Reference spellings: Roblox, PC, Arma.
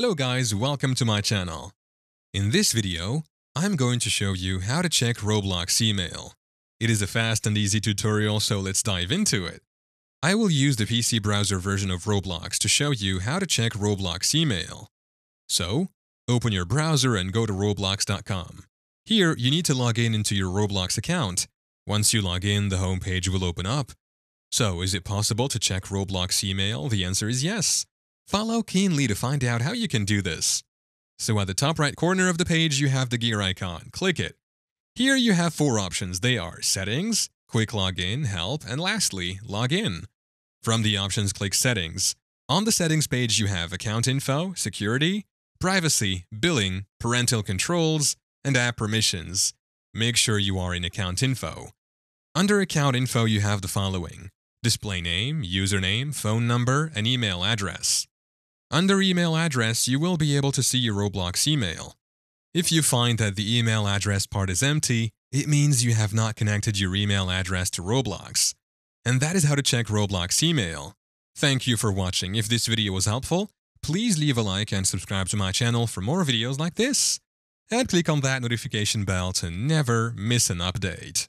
Hello guys, welcome to my channel. In this video, I'm going to show you how to check Roblox email. It is a fast and easy tutorial, so let's dive into it. I will use the PC browser version of Roblox to show you how to check Roblox email. So, open your browser and go to roblox.com. Here, you need to log in into your Roblox account. Once you log in, the homepage will open up. So, is it possible to check Roblox email? The answer is yes. Follow keenly to find out how you can do this. So, at the top right corner of the page, you have the gear icon. Click it. Here you have four options. They are Settings, Quick Login, Help, and lastly, Login. From the options, click Settings. On the Settings page, you have Account Info, Security, Privacy, Billing, Parental Controls, and App Permissions. Make sure you are in Account Info. Under Account Info, you have the following: Display Name, Username, Phone Number, and Email Address. Under Email Address, you will be able to see your Roblox email. If you find that the email address part is empty, it means you have not connected your email address to Roblox. And that is how to check Roblox email. Thank you for watching. If this video was helpful, please leave a like and subscribe to my channel for more videos like this. And click on that notification bell to never miss an update.